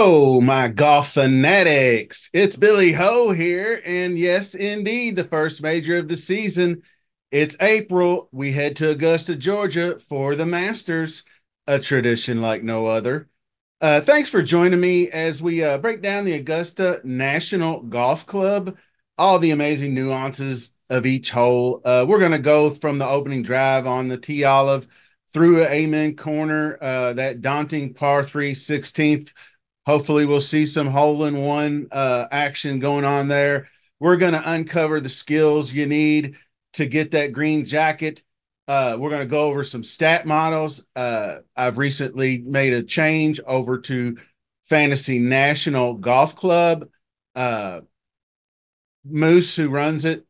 Hello, my golf fanatics. It's Billy Ho here, and yes, indeed, the first major of the season. It's April. We head to Augusta, Georgia for the Masters, a tradition like no other. Thanks for joining me as we break down the Augusta National Golf Club, all the amazing nuances of each hole. We're going to go from the opening drive on the tee-olive through Amen Corner, that daunting par 3 16th. Hopefully we'll see some hole-in-one action going on there. We're going to uncover the skills you need to get that green jacket. We're going to go over some stat models. I've recently made a change over to Fantasy National Golf Club. Moose, who runs it,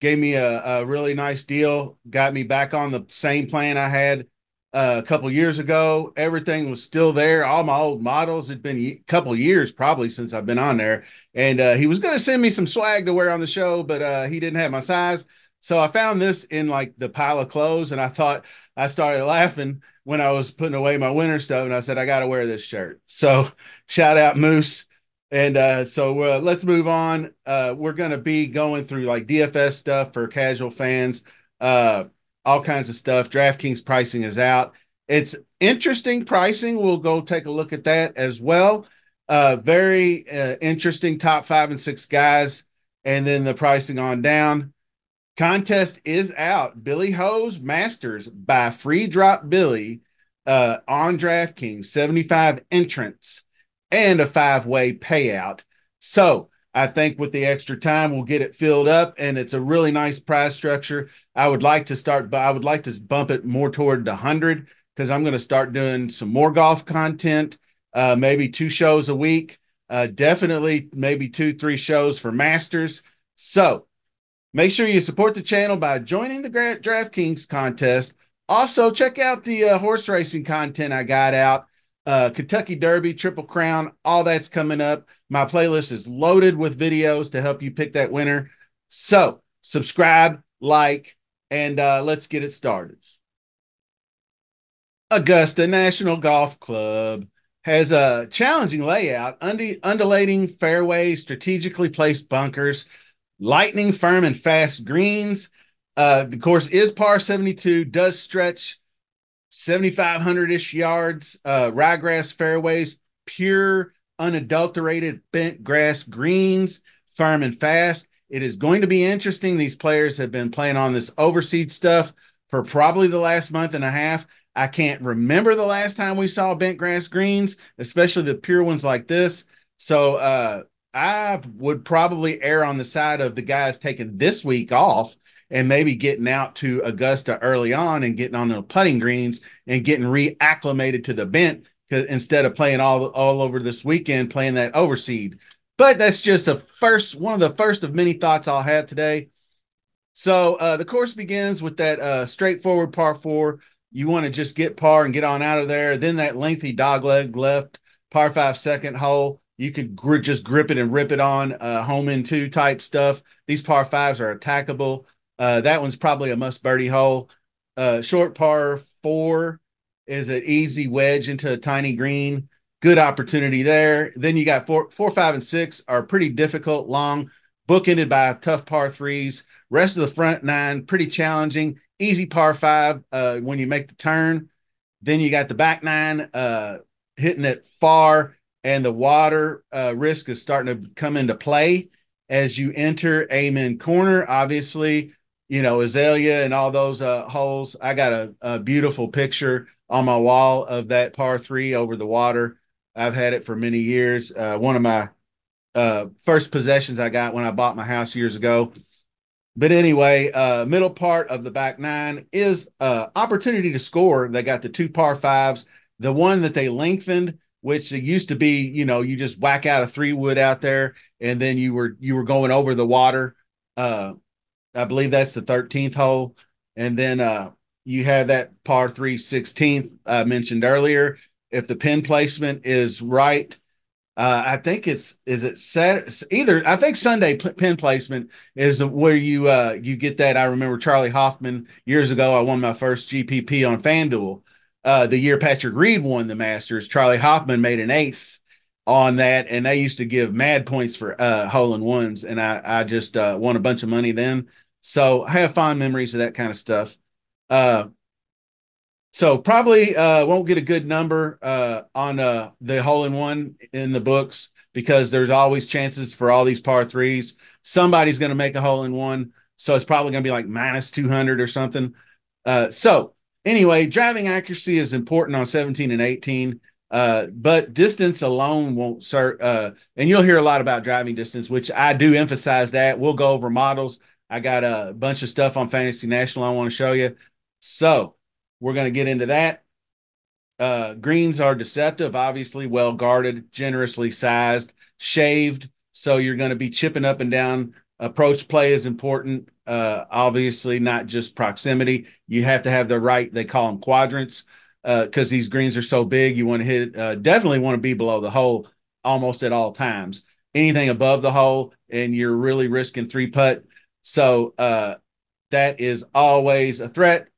gave me a really nice deal, got me back on the same plan I had a couple years ago. Everything was still there. All my old models. It'd been a couple years probably since I've been on there. And he was going to send me some swag to wear on the show, but he didn't have my size. So I found this in like the pile of clothes, and I thought, I started laughing when I was putting away my winter stuff, and I said, I got to wear this shirt. So shout out Moose. And so let's move on. We're going to be going through like DFS stuff for casual fans, all kinds of stuff. DraftKings pricing is out. It's interesting pricing. We'll go take a look at that as well. Very interesting top 5 and 6 guys, and then the pricing on down. Contest is out. Billy Ho's Masters by Free Drop Billy on DraftKings. 75 entrants and a 5-way payout. So I think with the extra time, we'll get it filled up, and it's a really nice prize structure. I would like to start, but I would like to bump it more toward the 100 because I'm going to start doing some more golf content, maybe 2 shows a week, definitely maybe 2-3 shows for Masters. So make sure you support the channel by joining the DraftKings contest. Also, check out the horse racing content I got out. Kentucky Derby, Triple Crown, all that's coming up. My playlist is loaded with videos to help you pick that winner. So subscribe, like, and let's get it started. Augusta National Golf Club has a challenging layout, undulating fairways, strategically placed bunkers, lightning firm and fast greens. The course is par 72, does stretch 7,500-ish yards, ryegrass fairways, pure, unadulterated bent grass greens, firm and fast. It is going to be interesting. These players have been playing on this overseed stuff for probably the last month and a half. I can't remember the last time we saw bent grass greens, especially the pure ones like this. So, I would probably err on the side of the guys taking this week off and maybe getting out to Augusta early on and getting on the putting greens and getting reacclimated to the bent instead of playing all over this weekend, playing that overseed. But that's just one of the first of many thoughts I'll have today. So the course begins with that straightforward par 4. You want to just get par and get on out of there. Then that lengthy dogleg left par 5 second hole. You could just grip it and rip it on, home in 2 type stuff. These par 5s are attackable. That one's probably a must birdie hole. Short par 4 is an easy wedge into a tiny green. Good opportunity there. Then you got 4, 5, and 6 are pretty difficult, long, bookended by tough par 3s. Rest of the front 9, pretty challenging. Easy par 5 when you make the turn. Then you got the back 9 hitting it far. And the water risk is starting to come into play as you enter Amen Corner. Obviously, you know, Azalea and all those holes. I got a beautiful picture on my wall of that par 3 over the water. I've had it for many years. One of my first possessions I got when I bought my house years ago. But anyway, middle part of the back 9 is opportunity to score. They got the 2 par 5s, the one that they lengthened, which it used to be, you know, you just whack out a 3-wood out there, and then you were going over the water. I believe that's the 13th hole. And then you have that par 3 16th I mentioned earlier. If the pin placement is right, I think I think Sunday pin placement is where you get that. I remember Charlie Hoffman years ago. I won my first GPP on FanDuel. The year Patrick Reed won the Masters, Charlie Hoffman made an ace, on that, and they used to give mad points for hole-in-ones, and I just won a bunch of money then. So I have fond memories of that kind of stuff. So probably won't get a good number on the hole-in-one in the books because there's always chances for all these par threes. Somebody's going to make a hole-in-one, so it's probably going to be like minus 200 or something. So anyway, driving accuracy is important on 17 and 18. But distance alone won't serve, and you'll hear a lot about driving distance, which I do emphasize that. We'll go over models. I got a bunch of stuff on Fantasy National I want to show you. So we're going to get into that. Greens are deceptive, obviously well-guarded, generously sized, shaved. So you're going to be chipping up and down. Approach play is important. Obviously not just proximity. You have to have the right, they call them quadrants. Because these greens are so big, you want to hit, definitely want to be below the hole almost at all times. Anything above the hole, and you're really risking three putt. So that is always a threat.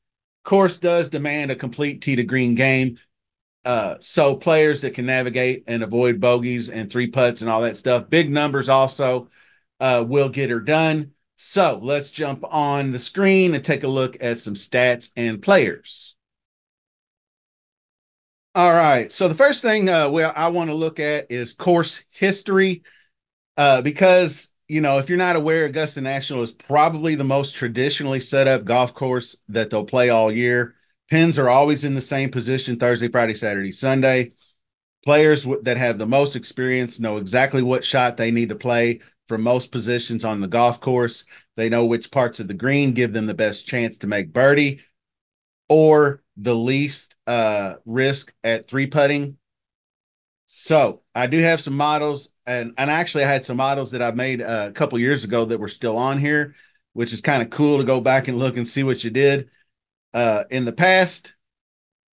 Course does demand a complete tee to green game. So players that can navigate and avoid bogeys and three putts and all that stuff, big numbers also will get her done. So let's jump on the screen and take a look at some stats and players. All right, so the first thing I want to look at is course history because, you know, if you're not aware, Augusta National is probably the most traditionally set up golf course that they'll play all year. Pins are always in the same position Thursday, Friday, Saturday, Sunday. Players that have the most experience know exactly what shot they need to play from most positions on the golf course. They know which parts of the green give them the best chance to make birdie or the least risk at three putting. So I do have some models, and actually I had some models that I made a couple years ago that were still on here, which is kind of cool to go back and look and see what you did in the past.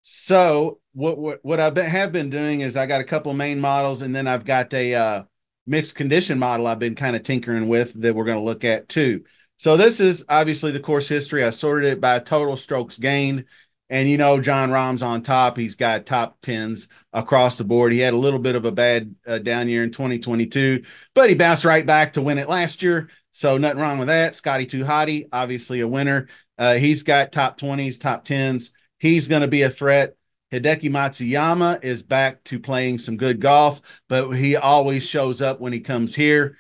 So what I have been doing is I got a couple main models, and then I've got a mixed condition model I've been kind of tinkering with that we're going to look at too. So this is obviously the course history. I sorted it by total strokes gained. And, you know, John Rahm's on top. He's got top 10s across the board. He had a little bit of a bad down year in 2022, but he bounced right back to win it last year. So nothing wrong with that. Scottie Too Hotty, obviously a winner. He's got top 20s, top 10s. He's going to be a threat. Hideki Matsuyama is back to playing some good golf, but he always shows up when he comes here.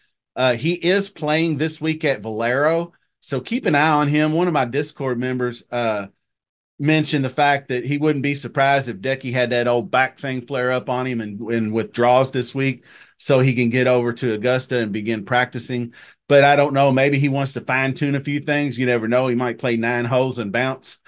He is playing this week at Valero, so keep an eye on him. One of my Discord members mentioned the fact that he wouldn't be surprised if Decky had that old back thing flare up on him and withdraws this week so he can get over to Augusta and begin practicing. But I don't know. Maybe he wants to fine tune a few things. You never know. He might play 9 holes and bounce.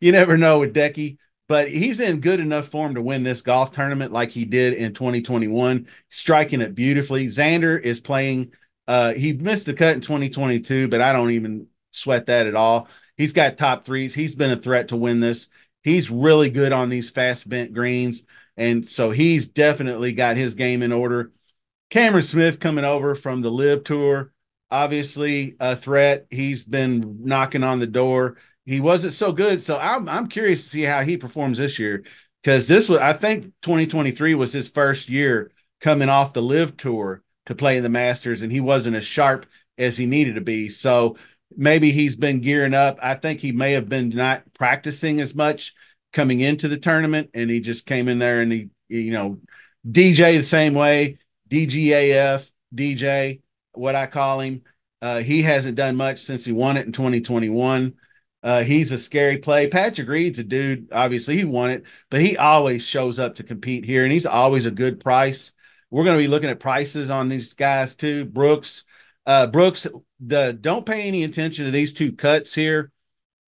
You never know with Decky. But he's in good enough form to win this golf tournament like he did in 2021, striking it beautifully. Xander is playing. He missed the cut in 2022, but I don't even sweat that at all. He's got top 3s. He's been a threat to win this. He's really good on these fast bent greens. And so he's definitely got his game in order. Cameron Smith coming over from the LIV tour, obviously a threat. He's been knocking on the door. He wasn't so good. So I'm curious to see how he performs this year. Cause this was, I think 2023 was his first year coming off the LIV tour to play in the Masters. And he wasn't as sharp as he needed to be. So maybe he's been gearing up. I think he may have been not practicing as much coming into the tournament, and he just came in there and he, you know, DJ the same way, DGAF, DJ, what I call him. He hasn't done much since he won it in 2021. He's a scary play. Patrick Reed's a dude. Obviously, he won it, but he always shows up to compete here, and he's always a good price. We're going to be looking at prices on these guys too. Brooks, don't pay any attention to these two cuts here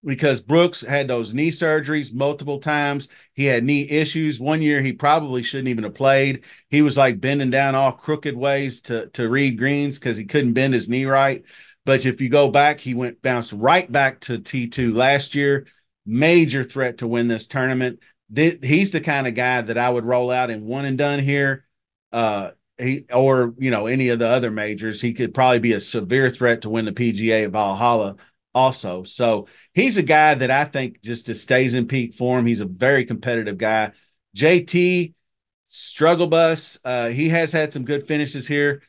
because Brooks had those knee surgeries multiple times. He had knee issues. One year he probably shouldn't even have played. He was like bending down all crooked ways to read greens because he couldn't bend his knee right. But if you go back, he bounced right back to T2 last year. Major threat to win this tournament. He's the kind of guy that I would roll out in one and done here. Or, you know, any of the other majors, he could probably be a severe threat to win the PGA at Valhalla also. So he's a guy that I think just stays in peak form. He's a very competitive guy. JT struggle bus. He has had some good finishes here,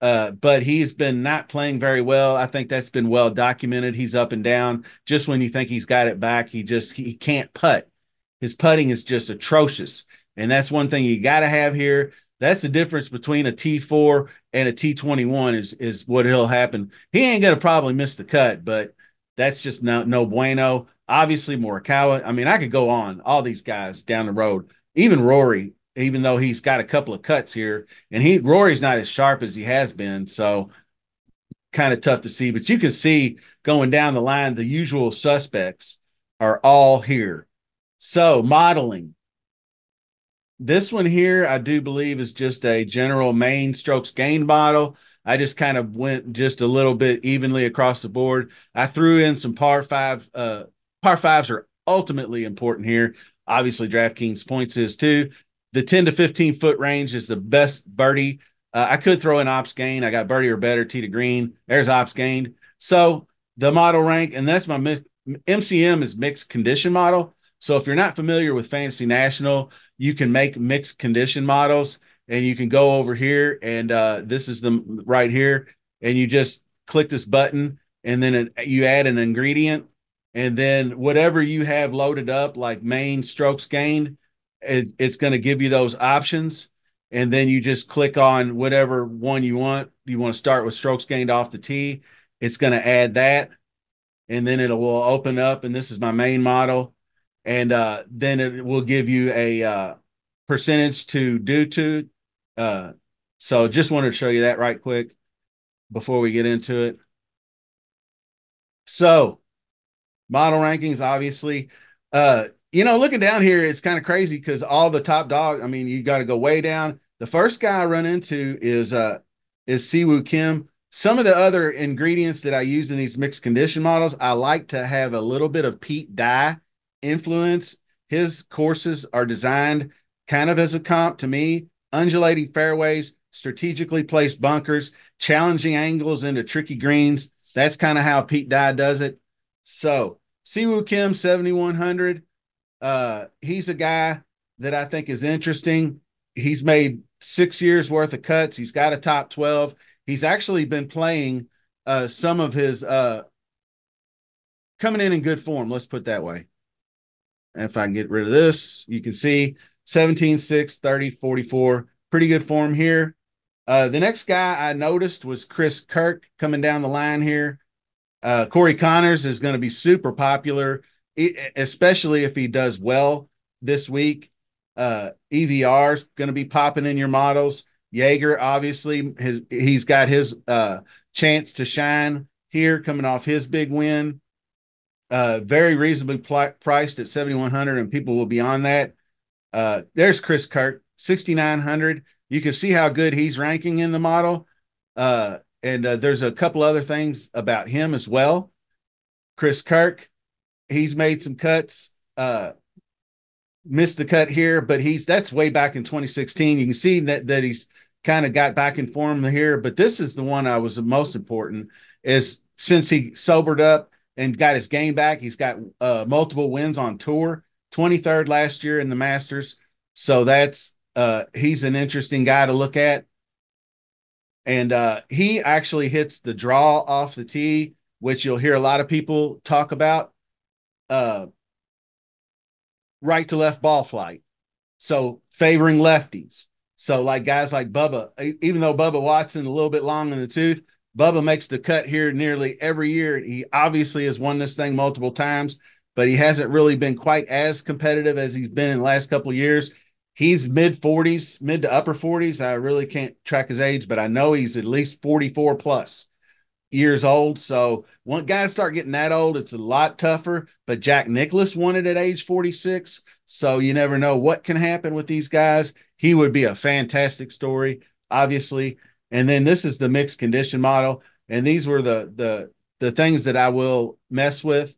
but he's been not playing very well. I think that's been well documented. He's up and down. Just when you think he's got it back, he can't putt. His putting is just atrocious, and that's one thing you got to have here. That's the difference between a T4 and a T21 is what will happen. He ain't going to probably miss the cut, but that's just no bueno. Obviously, Morikawa. I mean, I could go on. All these guys down the road, even Rory, even though he's got a couple of cuts here, and Rory's not as sharp as he has been, so kind of tough to see. But you can see going down the line, the usual suspects are all here. So modeling. This one here, I do believe, is just a general main strokes gain model. I just kind of went just a little bit evenly across the board. I threw in some par five. Par fives are ultimately important here. Obviously, DraftKings points is too. The 10 to 15 foot range is the best birdie. I could throw in ops gain. I got birdie or better, tee to green. There's ops gained. So the model rank, and that's my MCM is mixed condition model. So if you're not familiar with Fantasy National, you can make mixed condition models, and you can go over here, and this is them right here, and you just click this button, and then you add an ingredient, and then whatever you have loaded up, like main strokes gained, it's going to give you those options, and then you just click on whatever one you want. You want to start with strokes gained off the tee. It's going to add that, and then it will open up, and this is my main model. And then it will give you a percentage to due to. So just wanted to show you that right quick before we get into it. So model rankings, obviously. Looking down here, it's kind of crazy because all the top dogs, I mean, you got to go way down. The first guy I run into is Siwoo Kim. Some of the other ingredients that I use in these mixed condition models, I like to have a little bit of Pete Dye influence. His courses are designed kind of as a comp to me: undulating fairways, strategically placed bunkers, challenging angles into tricky greens. That's kind of how Pete Dye does it. So Siwoo Kim, 7,100. He's a guy that I think is interesting. He's made 6 years worth of cuts. He's got a top 12. He's actually been playing some of his coming in good form. Let's put it that way. If I can get rid of this, you can see 17, 6, 30, 44. Pretty good form here. The next guy I noticed was Chris Kirk coming down the line here. Corey Connors is going to be super popular, especially if he does well this week. EVR is going to be popping in your models. Jaeger, obviously, he's got his chance to shine here coming off his big win. Very reasonably priced at 7,100, and people will be on that. There's Chris Kirk, 6,900. You can see how good he's ranking in the model. And there's a couple other things about him as well. Chris Kirk, he's made some cuts, missed the cut here, but that's way back in 2016. You can see that he's kind of got back in form here, but this is the one I was the most important is since he sobered up and got his game back. He's got multiple wins on tour, 23rd last year in the Masters. So that's he's an interesting guy to look at. And he actually hits the draw off the tee, which you'll hear a lot of people talk about, right to left ball flight. So favoring lefties. So like guys like Bubba, even though Bubba Watson a little bit long in the tooth, Bubba makes the cut here nearly every year. He obviously has won this thing multiple times, but he hasn't really been quite as competitive as he's been in the last couple of years. He's mid-40s, mid to upper 40s. I really can't track his age, but I know he's at least 44-plus years old. So when guys start getting that old, it's a lot tougher. But Jack Nicklaus won it at age 46, so you never know what can happen with these guys. He would be a fantastic story, obviously. And then this is the mixed condition model. And these were the things that I will mess with.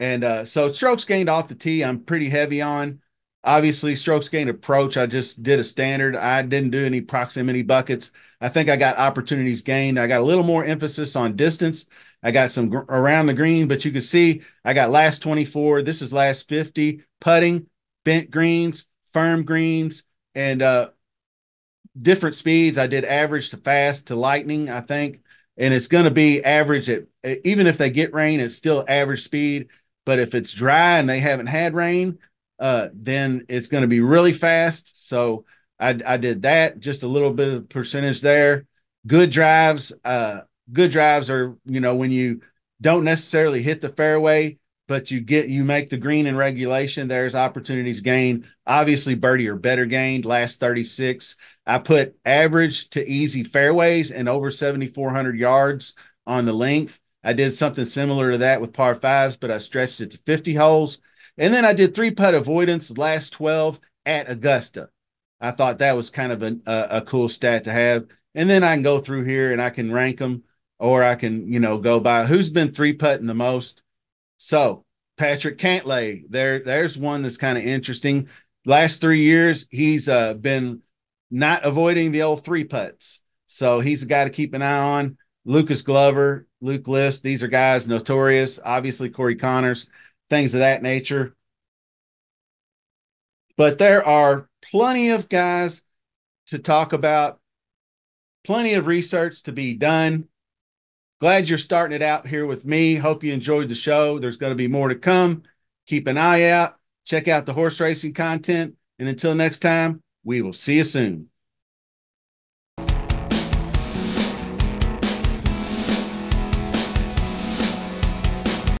And so strokes gained off the tee, I'm pretty heavy on. Obviously, strokes gained approach, I just did a standard. I didn't do any proximity buckets. I think I got opportunities gained. I got a little more emphasis on distance. I got some around the green, but you can see I got last 24. This is last 50. Putting, bent greens, firm greens, and different speeds. I did average to fast to lightning, I think. And it's going to be average at, even if they get rain, it's still average speed. But if it's dry and they haven't had rain, then it's going to be really fast. So I did that, just a little bit of percentage there. Good drives. Good drives are, you know, when you don't necessarily hit the fairway, but you make the green in regulation. There's opportunities gained. Obviously, birdie or better gained last 36. I put average to easy fairways and over 7,400 yards on the length. I did something similar to that with par fives, but I stretched it to 50 holes. And then I did three putt avoidance last 12 at Augusta. I thought that was kind of a cool stat to have. And then I can go through here and I can rank them, or I can, you know, go by who's been three putting the most. So Patrick Cantlay, there's one that's kind of interesting. Last 3 years, he's been not avoiding the old three putts. So he's a guy to keep an eye on. Lucas Glover, Luke List, these are guys notorious. Obviously, Corey Connors, things of that nature. But there are plenty of guys to talk about, plenty of research to be done. Glad you're starting it out here with me. Hope you enjoyed the show. There's going to be more to come. Keep an eye out. Check out the horse racing content. And until next time, we will see you soon.